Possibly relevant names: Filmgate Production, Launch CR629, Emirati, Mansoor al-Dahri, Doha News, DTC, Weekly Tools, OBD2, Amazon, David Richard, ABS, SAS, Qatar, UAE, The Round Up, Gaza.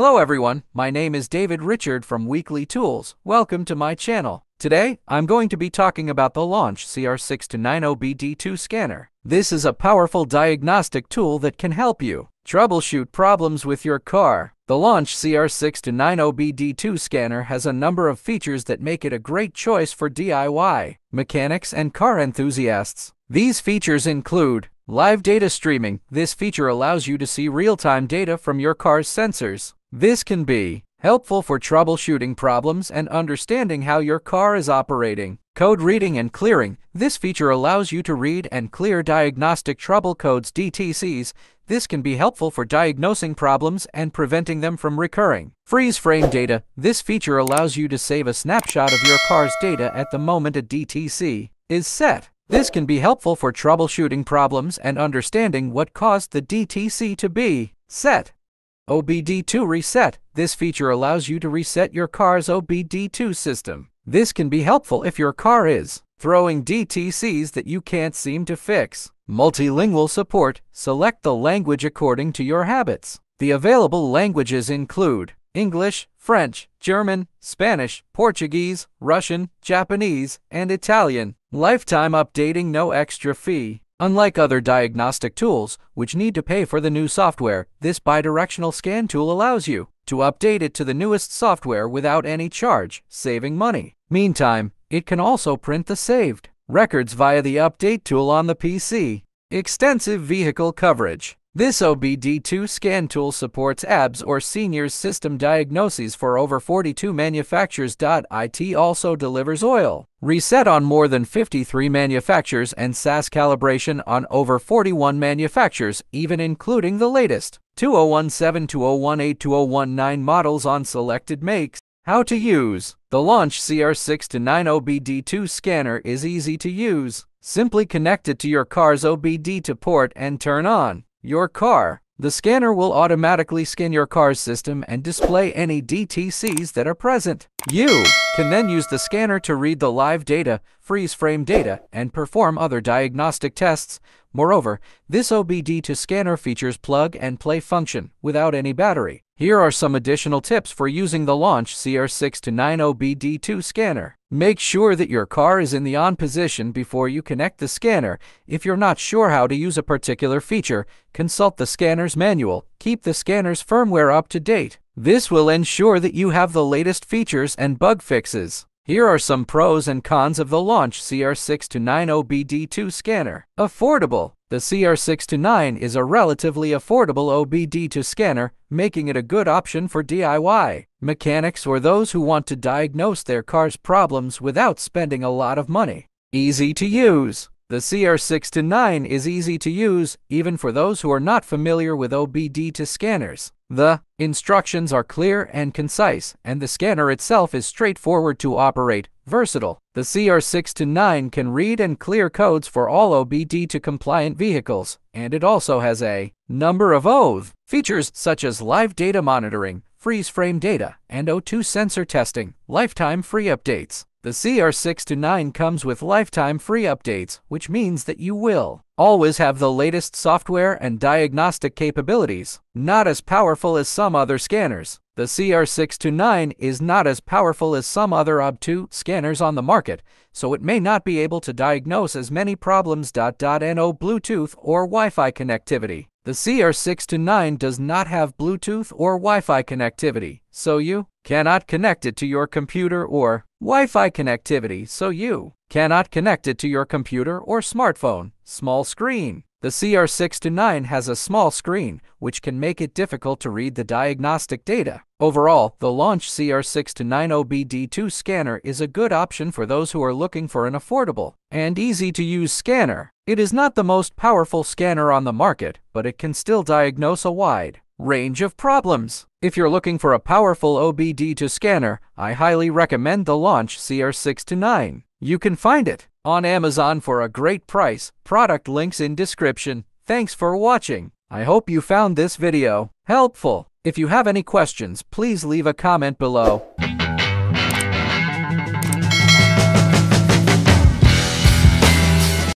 Hello everyone, my name is David Richard from Weekly Tools. Welcome to my channel. Today, I'm going to be talking about the Launch CR629 OBD2 scanner. This is a powerful diagnostic tool that can help you troubleshoot problems with your car. The Launch CR629 OBD2 scanner has a number of features that make it a great choice for DIY mechanics and car enthusiasts. These features include live data streaming. This feature allows you to see real-time data from your car's sensors. This can be helpful for troubleshooting problems and understanding how your car is operating. Code reading and clearing. This feature allows you to read and clear diagnostic trouble codes (DTCs). This can be helpful for diagnosing problems and preventing them from recurring. Freeze frame data. This feature allows you to save a snapshot of your car's data at the moment a DTC is set. This can be helpful for troubleshooting problems and understanding what caused the DTC to be set. OBD2 Reset. This feature allows you to reset your car's OBD2 system. This can be helpful if your car is throwing DTCs that you can't seem to fix. Multilingual support. Select the language according to your habits. The available languages include English, French, German, Spanish, Portuguese, Russian, Japanese, and Italian. Lifetime updating, no extra fee. Unlike other diagnostic tools, which need to pay for the new software, this bidirectional scan tool allows you to update it to the newest software without any charge, saving money. Meantime, it can also print the saved records via the update tool on the PC. Extensive vehicle coverage. This OBD2 scan tool supports ABS or seniors system diagnoses for over 42 manufacturers. It also delivers oil reset on more than 53 manufacturers and SAS calibration on over 41 manufacturers, even including the latest 2017, 2018, 2019 models on selected makes. How to use. The Launch CR629 OBD2 scanner is easy to use. Simply connect it to your car's OBD2 port and turn on your car. The scanner will automatically scan your car's system and display any DTCs that are present. You can then use the scanner to read the live data, freeze frame data, and perform other diagnostic tests. Moreover, this OBD2 scanner features plug and play function without any battery. Here are some additional tips for using the Launch CR629 OBD2 scanner. Make sure that your car is in the on position before you connect the scanner. If you're not sure how to use a particular feature, consult the scanner's manual. Keep the scanner's firmware up to date. This will ensure that you have the latest features and bug fixes. Here are some pros and cons of the Launch CR629 OBD2 scanner. Affordable. The CR629 is a relatively affordable OBD2 scanner, making it a good option for DIY mechanics or those who want to diagnose their car's problems without spending a lot of money. Easy to use. The CR629 is easy to use, even for those who are not familiar with OBD2 scanners. The instructions are clear and concise, and the scanner itself is straightforward to operate. Versatile. The CR629 can read and clear codes for all OBD2 compliant vehicles, and it also has a number of OBD2 features such as live data monitoring, freeze frame data, and O2 sensor testing. Lifetime free updates. The CR629 comes with lifetime free updates, which means that you will always have the latest software and diagnostic capabilities. Not as powerful as some other scanners. The CR629 is not as powerful as some other OBD2 scanners on the market, so it may not be able to diagnose as many problems. No Bluetooth or Wi-Fi connectivity. The CR629 does not have Bluetooth or Wi-Fi connectivity, so you cannot connect it to your computer or smartphone. Small screen. The CR629 has a small screen, which can make it difficult to read the diagnostic data. Overall, the Launch CR629 OBD2 scanner is a good option for those who are looking for an affordable and easy-to-use scanner. It is not the most powerful scanner on the market, but it can still diagnose a wide range of problems. If you're looking for a powerful OBD2 scanner, I highly recommend the Launch CR629. You can find it on Amazon for a great price. Product links in description. Thanks for watching. I hope you found this video helpful. If you have any questions, please leave a comment below.